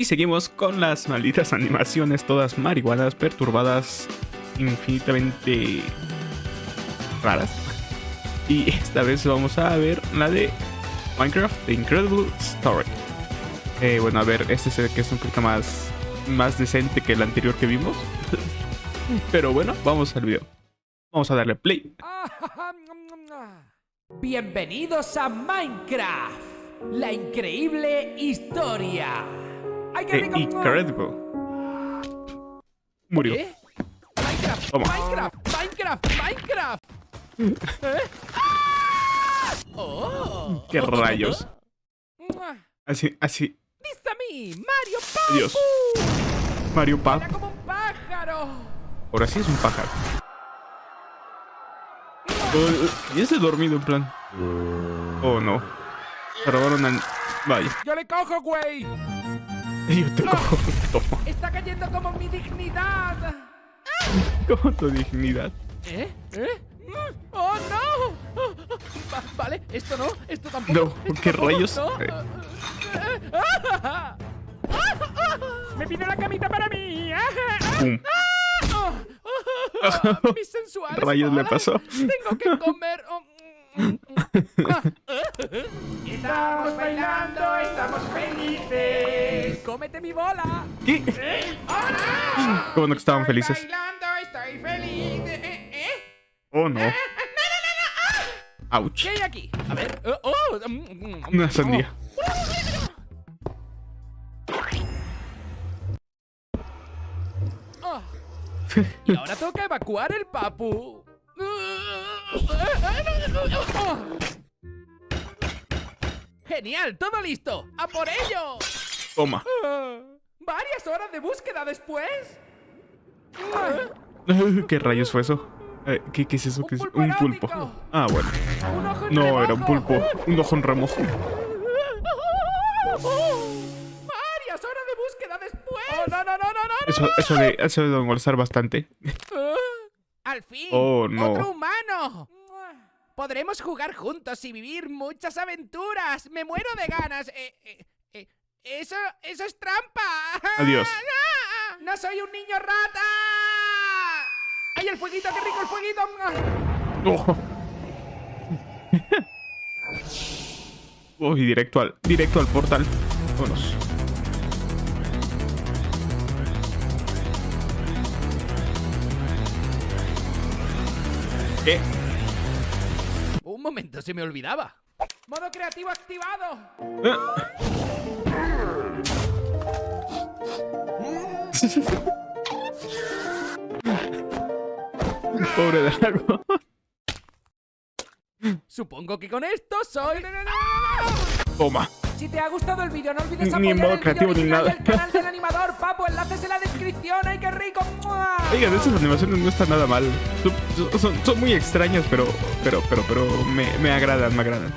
Y seguimos con las malditas animaciones todas marihuanas, perturbadas, infinitamente raras. Y esta vez vamos a ver la de Minecraft, The Incredible Story. Bueno, a ver, este es el que es un poquito más decente que el anterior que vimos. Pero bueno, vamos al video. Vamos a darle play. Bienvenidos a Minecraft, la increíble historia. Incredible. Murió. ¿Eh? Minecraft, toma. Minecraft. ¿Eh? ¡Ah! Oh. ¡Qué rayos! Así. ¡Vista a mí! ¡Mario Papu! Dios. Mario Papu. Era como un pájaro. Ahora sí es un pájaro. Ya se ha dormido en plan. Oh no. Se robaron al. Vaya. Yo le cojo, güey. Yo te cojo. Toma. Está cayendo como mi dignidad. ¿Cómo tu dignidad? ¿Eh? ¡Oh, no! Vale, esto no, esto tampoco. No, esto ¿qué tampoco, rayos? No. ¡Me pido la camita para mí! ¡Mis sensuales! ¿Qué rayos le pasó? ¡Tengo que comer! ¡Estamos bailando! ¡Estamos felices! ¡Cómete mi bola! ¿Qué? ¡Hola! ¿Cómo no que estaban felices? ¡Estoy bailando! ¡Estoy feliz! Oh no. ¡No! Ouch. ¿Qué hay aquí? A ver. Una sandía. Y ahora tengo que evacuar el papu. Genial, todo listo. ¡A por ello! Toma. Varias horas de búsqueda después. ¿Qué rayos fue eso? ¿Qué es eso? ¿Qué es? Un pulpo. Ah, bueno. No, era un pulpo. Un ojo en remojo. ¡Varias horas de búsqueda después! ¡Oh, no! Eso de dongolzar bastante. ¡Al fin! ¡Oh, no! ¡Otro humano! Podremos jugar juntos y vivir muchas aventuras. ¡Me muero de ganas! ¡Eso es trampa! ¡Adiós! ¡No soy un niño rata! ¡Ay, el fueguito! ¡Qué rico el fueguito! ¡Oh! Uy, directo al portal. Vámonos. ¿Qué? Un momento, se me olvidaba. ¡Modo creativo activado! Pobre de algo. Supongo que con esto soy. Toma. Si te ha gustado el vídeo, no olvides apoyar ni modo el creativo ni nada. El canal del animador, papo, enlaces en la descripción. ¡Ay, qué rico! Oigan, esas animaciones no están nada mal. Son muy extrañas, pero me agradan.